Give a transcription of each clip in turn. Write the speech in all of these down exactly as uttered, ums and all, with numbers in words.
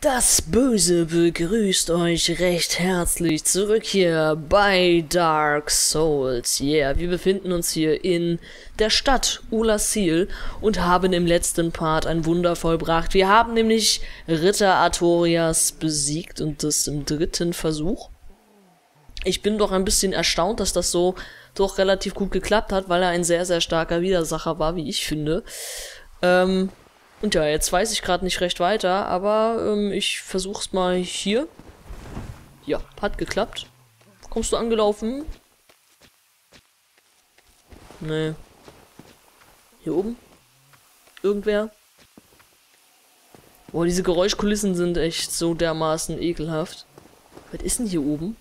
Das Böse begrüßt euch recht herzlich zurück hier bei Dark Souls. Yeah, wir befinden uns hier in der Stadt Oolacile und haben im letzten Part ein Wunder vollbracht. Wir haben nämlich Ritter Artorias besiegt und das im dritten Versuch. Ich bin doch ein bisschen erstaunt, dass das so doch relativ gut geklappt hat, weil er ein sehr, sehr starker Widersacher war, wie ich finde. Ähm... Und ja, jetzt weiß ich gerade nicht recht weiter, aber ähm, ich versuch's mal hier. Ja, hat geklappt. Kommst du angelaufen? Nee. Hier oben? Irgendwer? Boah, diese Geräuschkulissen sind echt so dermaßen ekelhaft. Was ist denn hier oben?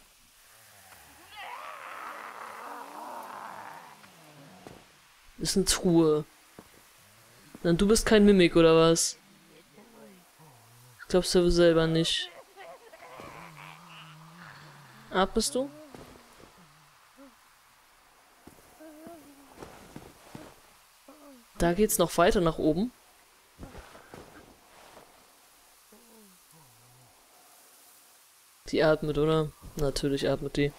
Das ist eine Truhe. Dann du bist kein Mimik, oder was? Ich glaub's ja selber nicht. Atmest du? Da geht's noch weiter nach oben. Die atmet, oder? Natürlich atmet die.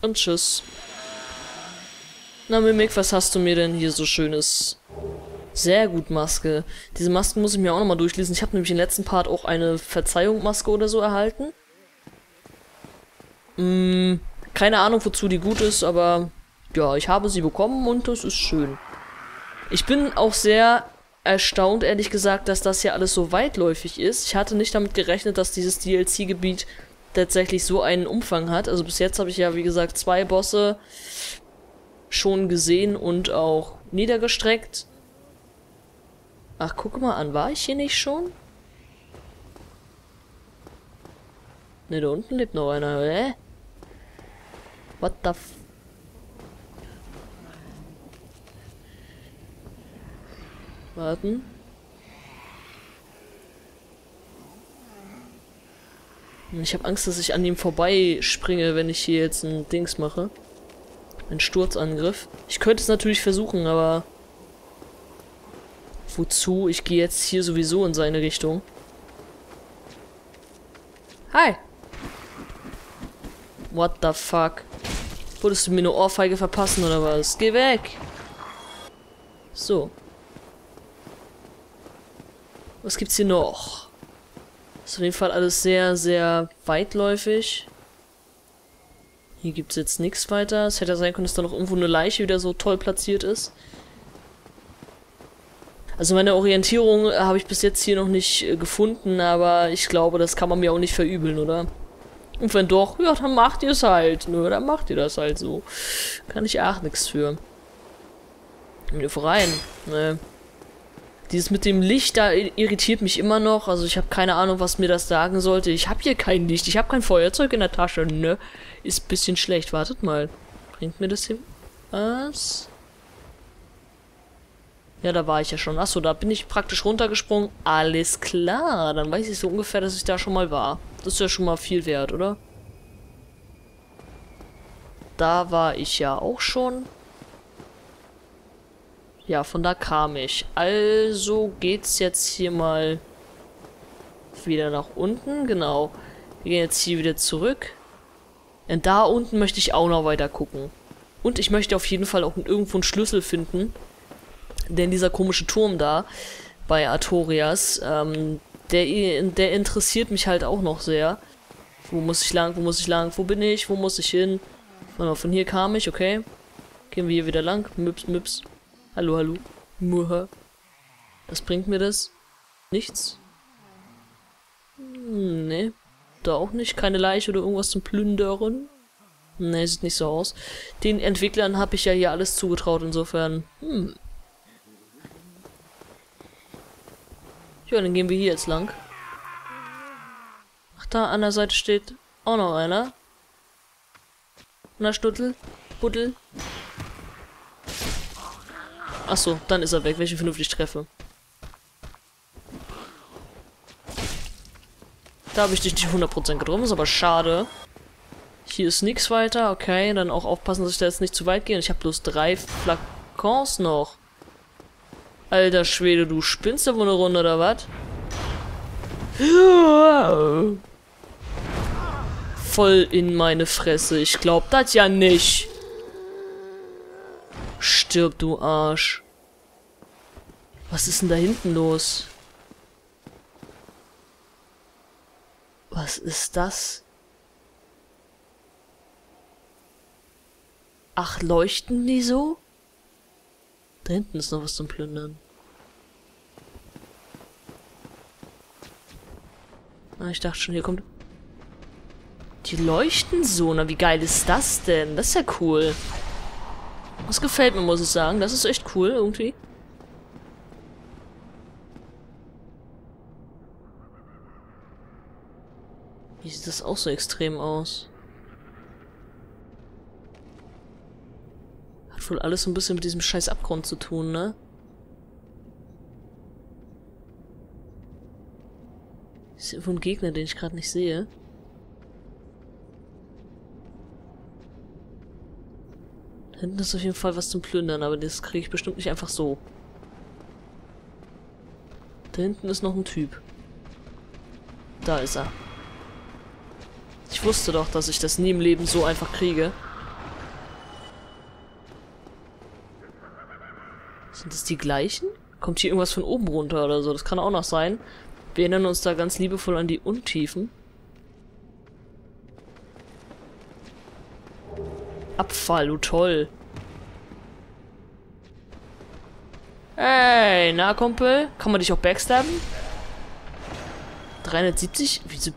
Und tschüss. Na Mimik, was hast du mir denn hier so schönes? Sehr gut, Maske. Diese Masken muss ich mir auch nochmal durchlesen. Ich habe nämlich im letzten Part auch eine Verzeihung-Maske oder so erhalten. Hm, keine Ahnung, wozu die gut ist, aber ja, ich habe sie bekommen und das ist schön. Ich bin auch sehr erstaunt, ehrlich gesagt, dass das hier alles so weitläufig ist. Ich hatte nicht damit gerechnet, dass dieses D L C-Gebiet tatsächlich so einen Umfang hat. Also bis jetzt habe ich ja, wie gesagt, zwei Bosse schon gesehen und auch niedergestreckt. Ach, guck mal an, war ich hier nicht schon? Ne, da unten lebt noch einer, hä? What the f... Warten. Ich habe Angst, dass ich an ihm vorbeispringe, wenn ich hier jetzt ein Dings mache. Ein Sturzangriff. Ich könnte es natürlich versuchen, aber wozu? Ich gehe jetzt hier sowieso in seine Richtung. Hi! What the fuck? Wolltest du mir eine Ohrfeige verpassen oder was? Geh weg! So. Was gibt's hier noch? Ist auf jeden Fall alles sehr, sehr weitläufig. Hier gibt es jetzt nichts weiter. Es hätte sein können, dass da noch irgendwo eine Leiche wieder so toll platziert ist. Also meine Orientierung habe ich bis jetzt hier noch nicht gefunden, aber ich glaube, das kann man mir auch nicht verübeln, oder? Und wenn doch, ja, dann macht ihr es halt. Nur dann macht ihr das halt so. Kann ich auch nichts für. Hier rein. Ne. Dieses mit dem Licht, da irritiert mich immer noch. Also ich habe keine Ahnung, was mir das sagen sollte. Ich habe hier kein Licht. Ich habe kein Feuerzeug in der Tasche. Ne? Ist ein bisschen schlecht. Wartet mal. Bringt mir das hin? Was? Ja, da war ich ja schon. Achso, da bin ich praktisch runtergesprungen. Alles klar. Dann weiß ich so ungefähr, dass ich da schon mal war. Das ist ja schon mal viel wert, oder? Da war ich ja auch schon. Ja, von da kam ich. Also geht's jetzt hier mal wieder nach unten. Genau. Wir gehen jetzt hier wieder zurück. Denn da unten möchte ich auch noch weiter gucken. Und ich möchte auf jeden Fall auch irgendwo einen Schlüssel finden. Denn dieser komische Turm da bei Artorias, ähm, der, der interessiert mich halt auch noch sehr. Wo muss ich lang? Wo muss ich lang? Wo bin ich? Wo muss ich hin? Warte mal, von hier kam ich, okay. Gehen wir hier wieder lang. Müps, müps. Hallo, hallo. Muha. Was bringt mir das? Nichts? Nee. Da auch nicht. Keine Leiche oder irgendwas zum Plündern. Nee, sieht nicht so aus. Den Entwicklern habe ich ja hier alles zugetraut, insofern. Hm. Ja, dann gehen wir hier jetzt lang. Ach, da an der Seite steht auch noch einer. Na, Stuttel. Buddel. Achso, dann ist er weg, wenn ich ihn vernünftig treffe. Da habe ich dich nicht hundert Prozent getroffen, ist aber schade. Hier ist nichts weiter, okay. Dann auch aufpassen, dass ich da jetzt nicht zu weit gehe. Ich habe bloß drei Flakons noch. Alter Schwede, du spinnst da wohl eine Runde oder was? Voll in meine Fresse. Ich glaub das ja nicht. Stirb, du Arsch. Was ist denn da hinten los? Was ist das? Ach, leuchten die so? Da hinten ist noch was zum Plündern. Ah, ich dachte schon, hier kommt... Die leuchten so. Na, wie geil ist das denn? Das ist ja cool. Das gefällt mir, muss ich sagen. Das ist echt cool, irgendwie. Wie sieht das auch so extrem aus? Hat wohl alles so ein bisschen mit diesem scheiß Abgrund zu tun, ne? Ist irgendwo ein Gegner, den ich gerade nicht sehe. Da hinten ist auf jeden Fall was zum Plündern, aber das kriege ich bestimmt nicht einfach so. Da hinten ist noch ein Typ. Da ist er. Ich wusste doch, dass ich das nie im Leben so einfach kriege. Sind das die gleichen? Kommt hier irgendwas von oben runter oder so? Das kann auch noch sein. Wir erinnern uns da ganz liebevoll an die Untiefen. Abfall, du toll. Hey, na Kumpel? Kann man dich auch backstabben? dreihundertsiebzig? Wieso?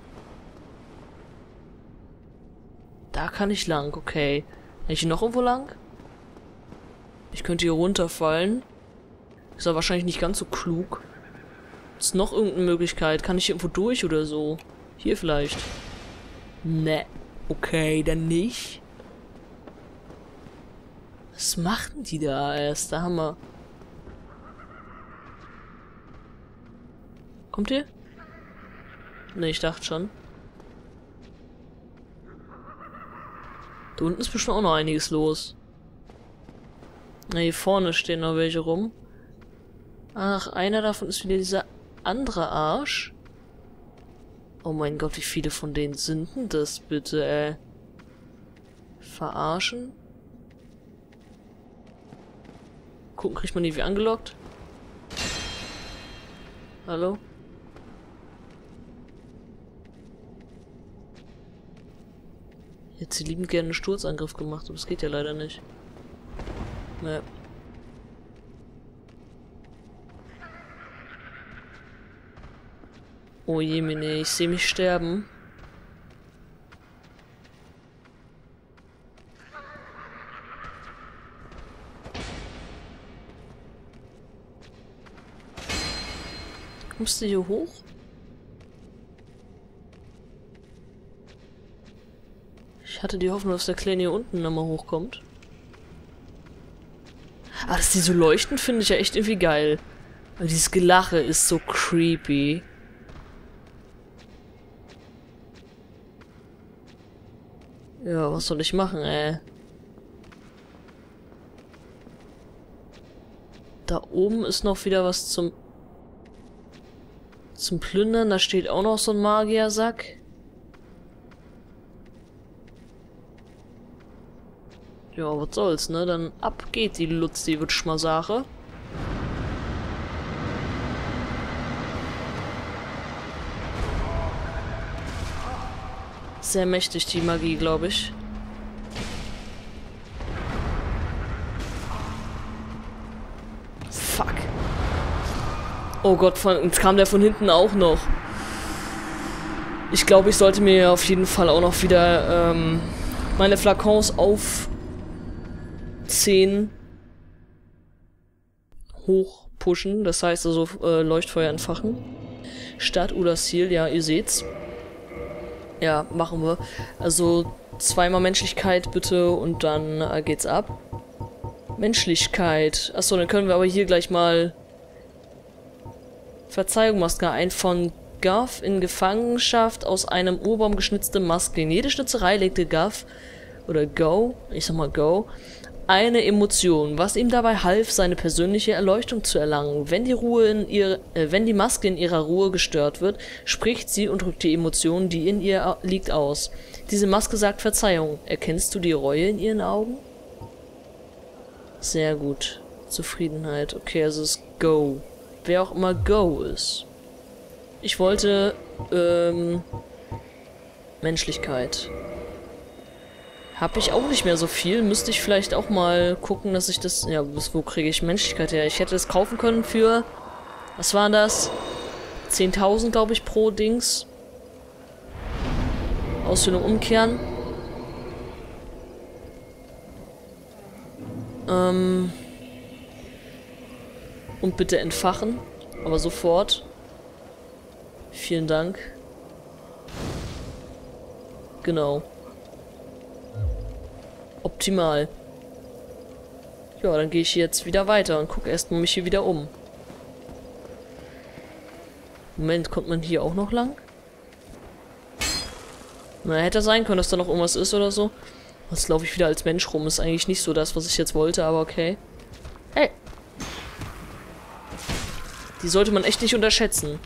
Da kann ich lang, okay. Kann ich hier noch irgendwo lang? Ich könnte hier runterfallen. Ist aber wahrscheinlich nicht ganz so klug. Ist noch irgendeine Möglichkeit? Kann ich hier irgendwo durch oder so? Hier vielleicht. Ne. Okay, dann nicht. Was machen die da erst? Da haben wir... Kommt ihr? Ne, ich dachte schon. Da unten ist bestimmt auch noch einiges los. Na, hier vorne stehen noch welche rum. Ach, einer davon ist wieder dieser andere Arsch. Oh mein Gott, wie viele von denen sind denn das bitte, ey? Verarschen? Gucken, kriegt man die wie angelockt? Hallo? Jetzt sie liebend gerne einen Sturzangriff gemacht, aber das geht ja leider nicht. Naja. Oh je, Mine, ich sehe mich sterben. Kommst du hier hoch? Ich hatte die Hoffnung, dass der Kleine hier unten nochmal hochkommt. Ah, dass die so leuchten, finde ich ja echt irgendwie geil. Aber dieses Gelache ist so creepy. Ja, was soll ich machen, ey? Da oben ist noch wieder was zum... Zum Plündern. Da steht auch noch so ein Magiersack. Ja, was soll's, ne? Dann ab geht die Lutz, die wird Schmasache. Sehr mächtig, die Magie, glaube ich. Fuck. Oh Gott, von, jetzt kam der von hinten auch noch. Ich glaube, ich sollte mir auf jeden Fall auch noch wieder ähm, meine Flakons auf... zehn hoch pushen, das heißt also äh, Leuchtfeuer entfachen. Stadt Oolacile, ja, ihr seht's. Ja, machen wir. Also zweimal Menschlichkeit bitte und dann äh, geht's ab. Menschlichkeit. Achso, dann können wir aber hier gleich mal Verzeihung, Maske. Ein von Gav in Gefangenschaft aus einem Urbaum geschnitzte Maske. In jede Schnitzerei legte Gav oder Go, ich sag mal Go, eine Emotion, was ihm dabei half, seine persönliche Erleuchtung zu erlangen. Wenn die, Ruhe in ihr, äh, wenn die Maske in ihrer Ruhe gestört wird, spricht sie und drückt die Emotion, die in ihr liegt, aus. Diese Maske sagt Verzeihung. Erkennst du die Reue in ihren Augen? Sehr gut. Zufriedenheit. Okay, also es ist Go. Wer auch immer Go ist. Ich wollte, ähm... Menschlichkeit. Habe ich auch nicht mehr so viel. Müsste ich vielleicht auch mal gucken, dass ich das... Ja, bis wo kriege ich Menschlichkeit her? Ich hätte es kaufen können für... Was waren das? zehntausend, glaube ich, pro Dings. Aushöhlung umkehren. Ähm... Und bitte entfachen. Aber sofort. Vielen Dank. Genau. Optimal. Ja, dann gehe ich jetzt wieder weiter und gucke erstmal mich hier wieder um. Moment, kommt man hier auch noch lang? Na, hätte sein können, dass da noch irgendwas ist oder so. Jetzt laufe ich wieder als Mensch rum. Ist eigentlich nicht so das, was ich jetzt wollte, aber okay. Hey! Die sollte man echt nicht unterschätzen.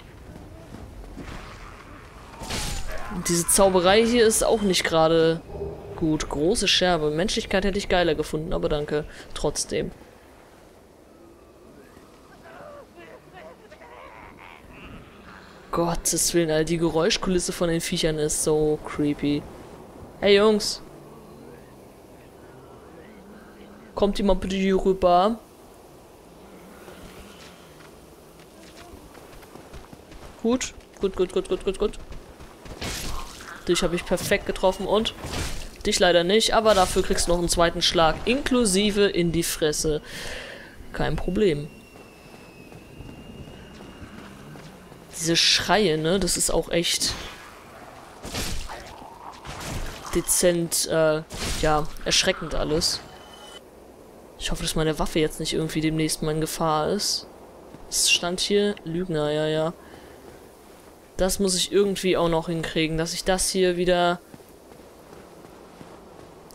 Und diese Zauberei hier ist auch nicht gerade... Gut, große Scherbe. Menschlichkeit hätte ich geiler gefunden, aber danke. Trotzdem. Gottes Willen, Alter, die Geräuschkulisse von den Viechern ist so creepy. Hey Jungs! Kommt ihr mal bitte hier rüber? Gut, gut, gut, gut, gut, gut, gut. Dich habe ich perfekt getroffen und... Dich leider nicht, aber dafür kriegst du noch einen zweiten Schlag, inklusive in die Fresse. Kein Problem. Diese Schreie, ne, das ist auch echt dezent, äh, ja, erschreckend alles. Ich hoffe, dass meine Waffe jetzt nicht irgendwie demnächst mal in Gefahr ist. Es stand hier, Lügner, ja, ja. Das muss ich irgendwie auch noch hinkriegen, dass ich das hier wieder...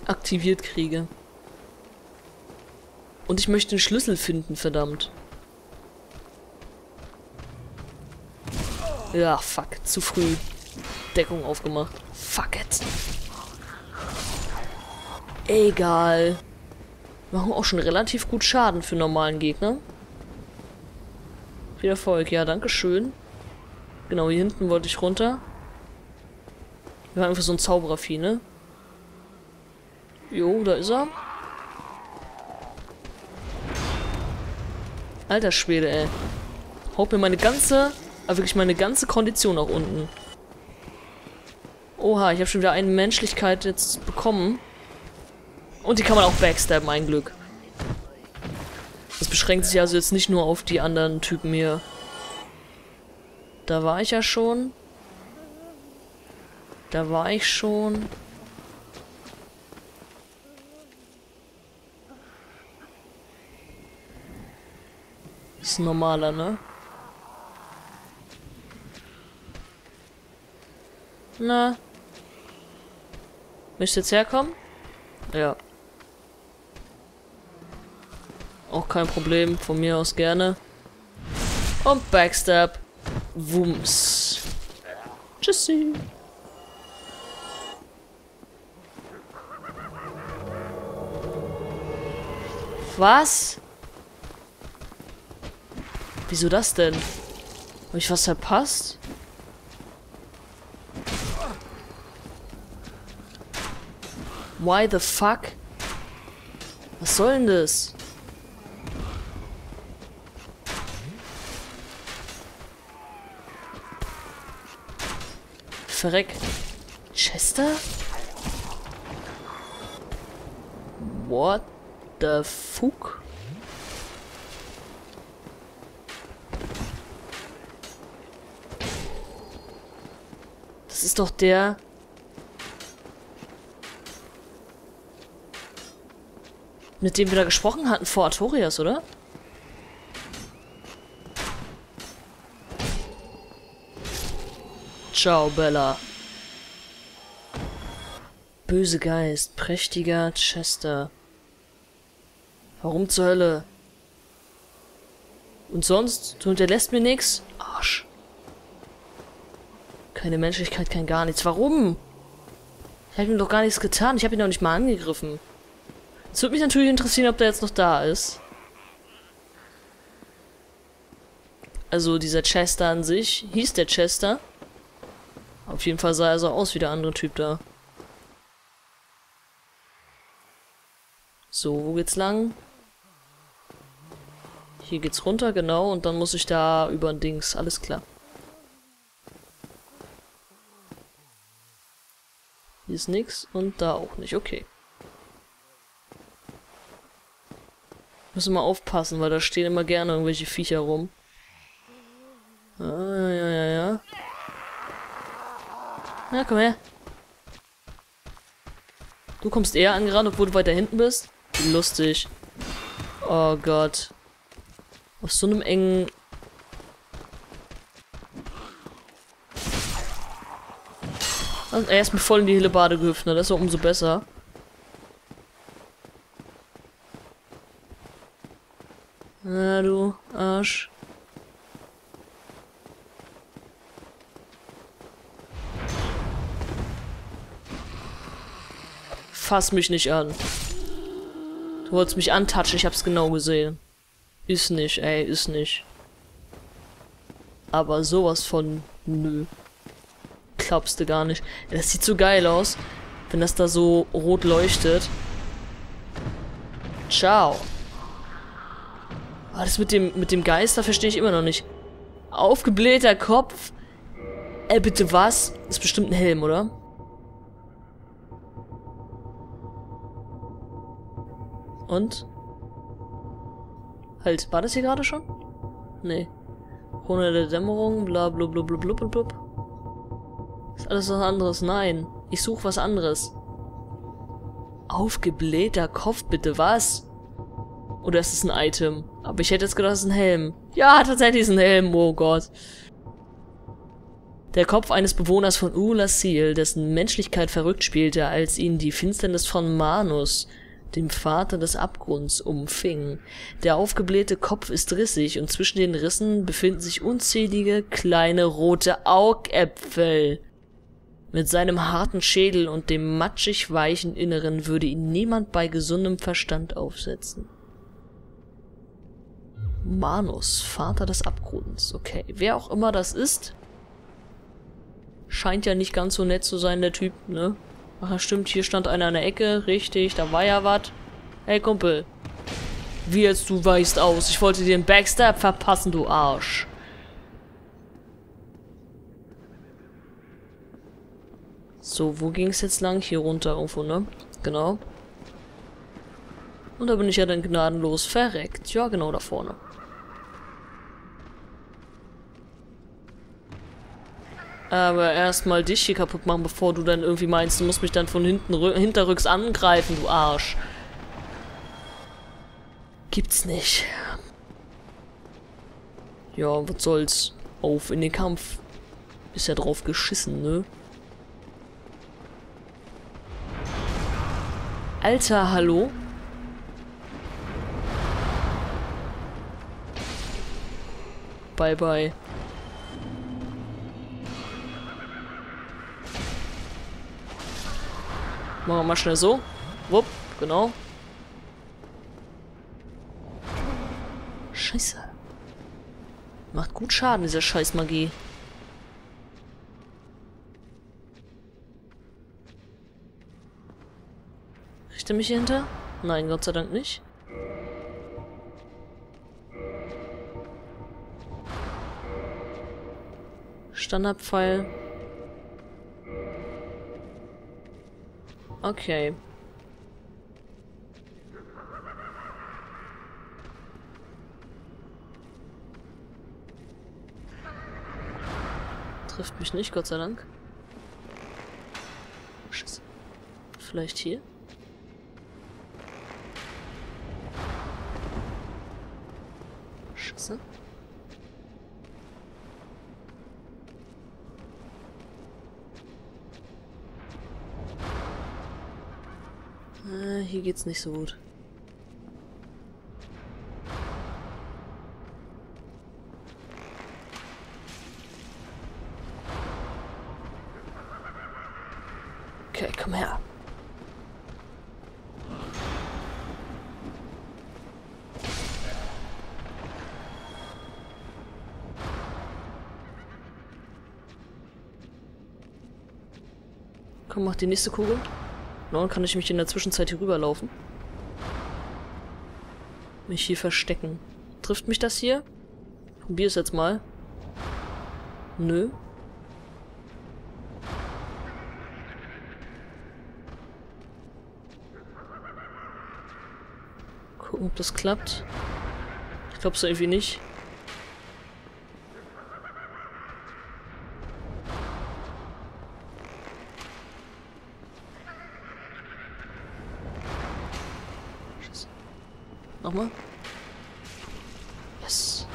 aktiviert kriege. Und ich möchte den Schlüssel finden, verdammt. Ja, fuck. Zu früh. Deckung aufgemacht. Fuck it. Egal. Machen auch schon relativ gut Schaden für normalen Gegner. Viel Erfolg. Ja, danke schön. Genau, hier hinten wollte ich runter. Wir haben einfach so ein Zauberervieh, ne? Jo, da ist er. Alter Schwede, ey. Haut mir meine ganze, also wirklich meine ganze Kondition nach unten. Oha, ich habe schon wieder eine Menschlichkeit jetzt bekommen. Und die kann man auch backstabben, ein Glück. Das beschränkt sich also jetzt nicht nur auf die anderen Typen hier. Da war ich ja schon. Da war ich schon. Ist normaler, ne? Na? Möchtest du jetzt herkommen? Ja. Auch kein Problem, von mir aus gerne. Und Backstab. Wumms. Tschüssi. Was? Wieso das denn? Habe ich was verpasst? Why the fuck? Was soll denn das? Verreck. Chester? What the fuck? Das ist doch der... mit dem wir da gesprochen hatten vor Artorias, oder? Ciao, Bella. Böse Geist, prächtiger Chester. Warum zur Hölle? Und sonst? Du hinterlässt mir nichts? Arsch. Keine Menschlichkeit, kein gar nichts. Warum? Ich habe ihm doch gar nichts getan. Ich habe ihn doch nicht mal angegriffen. Es würde mich natürlich interessieren, ob der jetzt noch da ist. Also dieser Chester an sich. Hieß der Chester. Auf jeden Fall sah er so aus wie der andere Typ da. So, wo geht's lang? Hier geht's runter, genau. Und dann muss ich da über ein Dings. Alles klar. Hier ist nix und da auch nicht. Okay. Müssen wir mal aufpassen, weil da stehen immer gerne irgendwelche Viecher rum. Ah, ja, ja, ja. Na, komm her. Du kommst eher angerannt, obwohl du weiter hinten bist. Lustig. Oh Gott. Aus so einem engen... Und er ist mir voll in die Hillebade gehüpft, ne? Das ist ja umso besser. Na, du Arsch. Fass mich nicht an. Du wolltest mich antatschen, ich hab's genau gesehen. Ist nicht, ey, ist nicht. Aber sowas von nö. Glaubst du gar nicht. Das sieht so geil aus, wenn das da so rot leuchtet. Ciao. Oh, das mit dem, mit dem Geister verstehe ich immer noch nicht. Aufgeblähter Kopf. Ey, bitte was? Ist bestimmt ein Helm, oder? Und? Halt, war das hier gerade schon? Nee. Krone der Dämmerung, bla bla bla bla bla bla bla. Ist alles was anderes? Nein. Ich suche was anderes. Aufgeblähter Kopf, bitte, was? Oder ist es ein Item? Aber ich hätte jetzt gedacht, es ist ein Helm. Ja, tatsächlich ist ein Helm, oh Gott. Der Kopf eines Bewohners von Oolacile, dessen Menschlichkeit verrückt spielte, als ihn die Finsternis von Manus, dem Vater des Abgrunds, umfing. Der aufgeblähte Kopf ist rissig und zwischen den Rissen befinden sich unzählige kleine rote Augäpfel. Mit seinem harten Schädel und dem matschig weichen Inneren würde ihn niemand bei gesundem Verstand aufsetzen. Manus, Vater des Abgrunds. Okay, wer auch immer das ist, scheint ja nicht ganz so nett zu sein, der Typ, ne? Ach ja, stimmt, hier stand einer an der Ecke, richtig, da war ja was. Hey Kumpel, wie jetzt du weichst aus, ich wollte dir einen Backstab verpassen, du Arsch. So, wo ging's jetzt lang? Hier runter irgendwo, ne? Genau. Und da bin ich ja dann gnadenlos verreckt. Ja, genau da vorne. Aber erstmal dich hier kaputt machen, bevor du dann irgendwie meinst, du musst mich dann von hinten hinterrücks angreifen, du Arsch. Gibt's nicht. Ja, was soll's? Auf in den Kampf. Ist ja drauf geschissen, ne? Alter, hallo? Bye, bye. Machen wir mal schnell so. Wupp, genau. Scheiße. Macht gut Schaden, diese Scheißmagie. Richte mich hier hinter? Nein, Gott sei Dank nicht. Standardpfeil. Okay. Trifft mich nicht, Gott sei Dank. Scheiße. Vielleicht hier? Scheiße. Hier geht's nicht so gut. Okay, komm her. Komm, mach die nächste Kugel. Na, dann kann ich mich in der Zwischenzeit hier rüberlaufen. Mich hier verstecken. Trifft mich das hier? Probier's jetzt mal. Nö. Gucken, ob das klappt. Ich glaub's irgendwie nicht. Nochmal. Yes.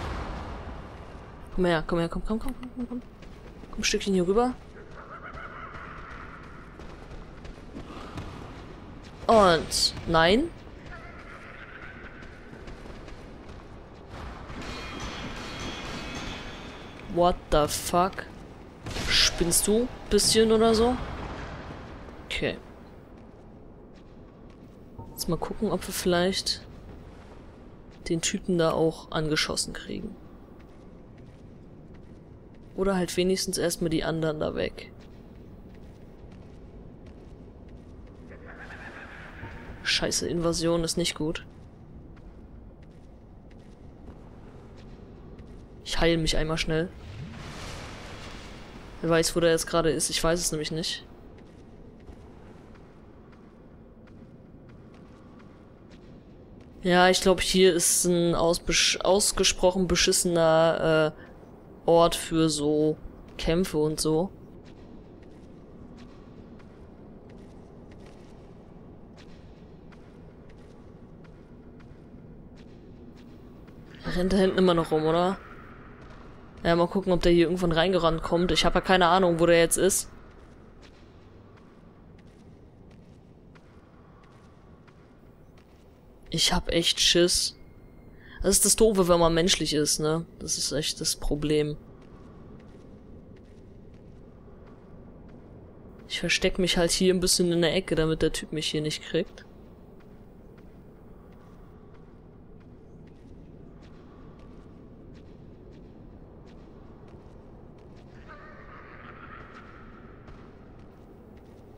Komm her, komm her, komm, komm, komm, komm, komm, komm. Komm ein Stückchen hier rüber. Und nein. What the fuck? Spinnst du ein bisschen oder so? Okay. Jetzt mal gucken, ob wir vielleicht den Typen da auch angeschossen kriegen. Oder halt wenigstens erstmal die anderen da weg. Scheiße, Invasion ist nicht gut. Ich heile mich einmal schnell. Wer weiß, wo der jetzt gerade ist, ich weiß es nämlich nicht. Ja, ich glaube, hier ist ein ausbesch- ausgesprochen beschissener äh, Ort für so Kämpfe und so. Er rennt da hinten immer noch rum, oder? Ja, mal gucken, ob der hier irgendwann reingerannt kommt. Ich habe ja keine Ahnung, wo der jetzt ist. Ich hab echt Schiss. Das ist das Doofe, wenn man menschlich ist, ne? Das ist echt das Problem. Ich verstecke mich halt hier ein bisschen in der Ecke, damit der Typ mich hier nicht kriegt.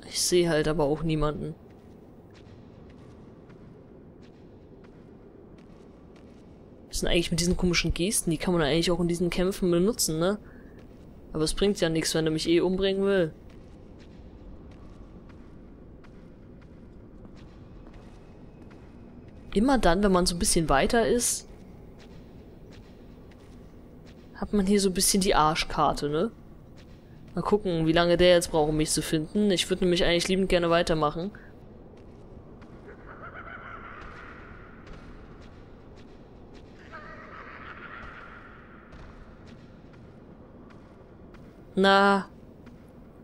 Ich sehe halt aber auch niemanden. Das sind eigentlich mit diesen komischen Gesten, die kann man eigentlich auch in diesen Kämpfen benutzen, ne? Aber es bringt ja nichts, wenn er mich eh umbringen will. Immer dann, wenn man so ein bisschen weiter ist, hat man hier so ein bisschen die Arschkarte, ne? Mal gucken, wie lange der jetzt braucht, um mich zu finden. Ich würde nämlich eigentlich liebend gerne weitermachen. Na,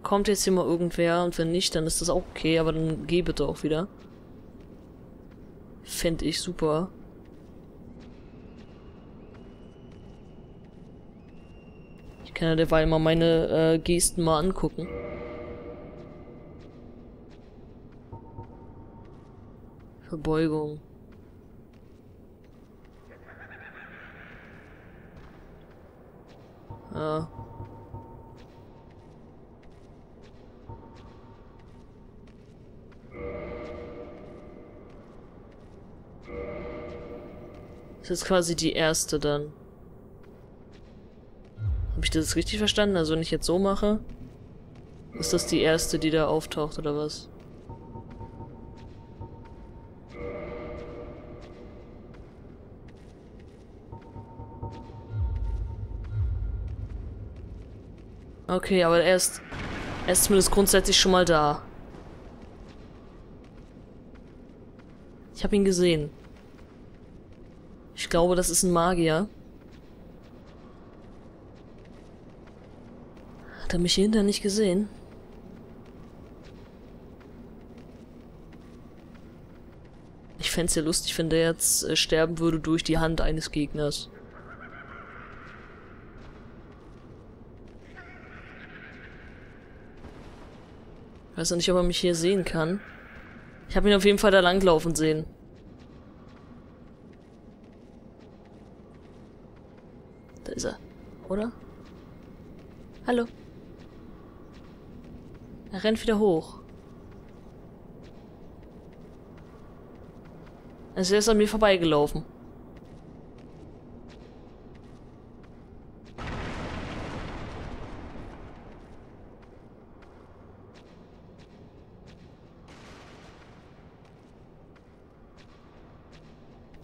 kommt jetzt hier mal irgendwer und wenn nicht, dann ist das auch okay, aber dann geh bitte auch wieder. Fände ich super. Ich kann ja derweil mal meine äh, Gesten mal angucken. Verbeugung. Ja. Das ist quasi die erste dann. Habe ich das richtig verstanden? Also wenn ich jetzt so mache, ist das die erste, die da auftaucht, oder was? Okay, aber er ist, er ist zumindest grundsätzlich schon mal da. Ich habe ihn gesehen. Ich glaube, das ist ein Magier. Hat er mich hier hinter nicht gesehen? Ich fände es ja lustig, wenn der jetzt äh, sterben würde durch die Hand eines Gegners. Weiß noch nicht, ob er mich hier sehen kann. Ich habe ihn auf jeden Fall da langlaufen sehen. Da ist er, oder? Hallo. Er rennt wieder hoch. Also er ist an mir vorbeigelaufen.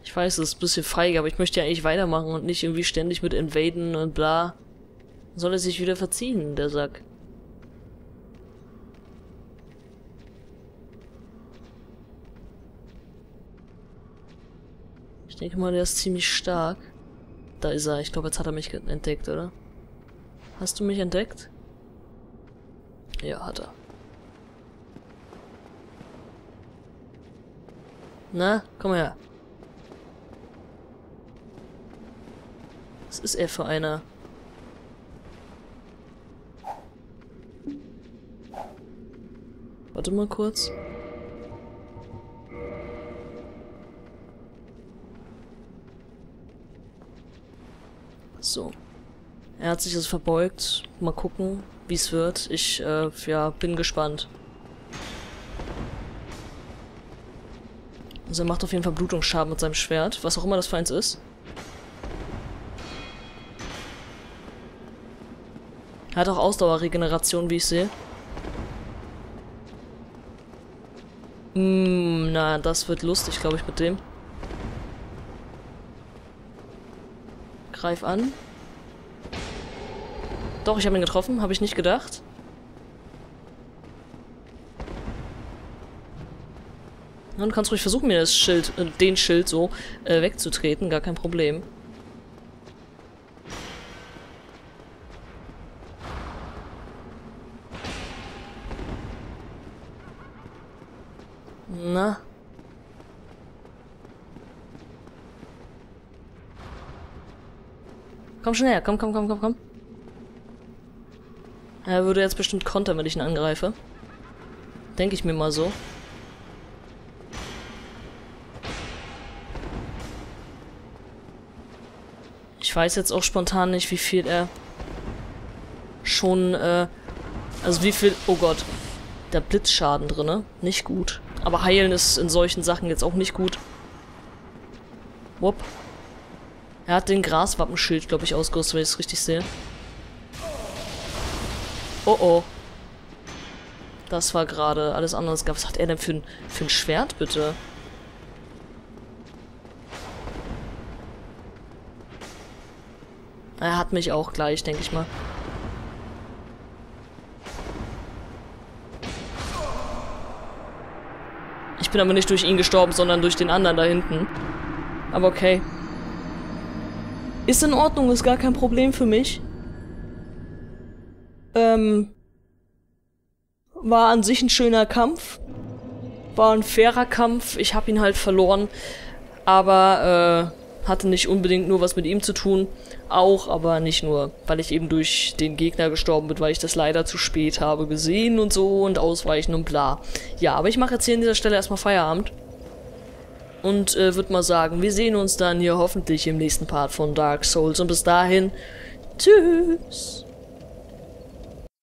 Ich weiß, das ist ein bisschen feige, aber ich möchte ja eigentlich weitermachen und nicht irgendwie ständig mit invaden und bla. Dann soll er sich wieder verziehen, der Sack. Ich denke mal, der ist ziemlich stark. Da ist er. Ich glaube, jetzt hat er mich entdeckt, oder? Hast du mich entdeckt? Ja, hat er. Na, komm her. Was ist er für einer? Warte mal kurz. So. Er hat sich das verbeugt. Mal gucken, wie es wird. Ich, äh, ja, bin gespannt. Also er macht auf jeden Fall Blutungsschaden mit seinem Schwert. Was auch immer das für eins ist. Er hat auch Ausdauerregeneration, wie ich sehe. Mm, na, das wird lustig, glaube ich, mit dem. Greif an. Doch, ich habe ihn getroffen. Habe ich nicht gedacht. Na, du kannst ruhig versuchen, mir das Schild, äh, den Schild so äh, wegzutreten. Gar kein Problem. Na? Komm schon her, komm, komm, komm, komm, komm. Er würde jetzt bestimmt kontern, wenn ich ihn angreife. Denke ich mir mal so. Ich weiß jetzt auch spontan nicht, wie viel er schon, äh... also wie viel... Oh Gott. Da Blitzschaden drin, ne? Nicht gut. Aber heilen ist in solchen Sachen jetzt auch nicht gut. Wupp. Er hat den Graswappenschild, glaube ich, ausgerüstet, wenn ich es richtig sehe. Oh oh. Das war gerade alles anderes. Was hat er denn für ein, für ein Schwert, bitte? Er hat mich auch gleich, denke ich mal. Ich bin aber nicht durch ihn gestorben, sondern durch den anderen da hinten. Aber okay. Ist in Ordnung, ist gar kein Problem für mich. Ähm. War an sich ein schöner Kampf. War ein fairer Kampf. Ich habe ihn halt verloren. Aber, äh, hatte nicht unbedingt nur was mit ihm zu tun. Auch, aber nicht nur. Weil ich eben durch den Gegner gestorben bin, weil ich das leider zu spät habe gesehen und so und ausweichen und bla. Ja, aber ich mache jetzt hier an dieser Stelle erstmal Feierabend. Und äh, würde mal sagen, wir sehen uns dann hier hoffentlich im nächsten Part von Dark Souls. Und bis dahin, tschüss!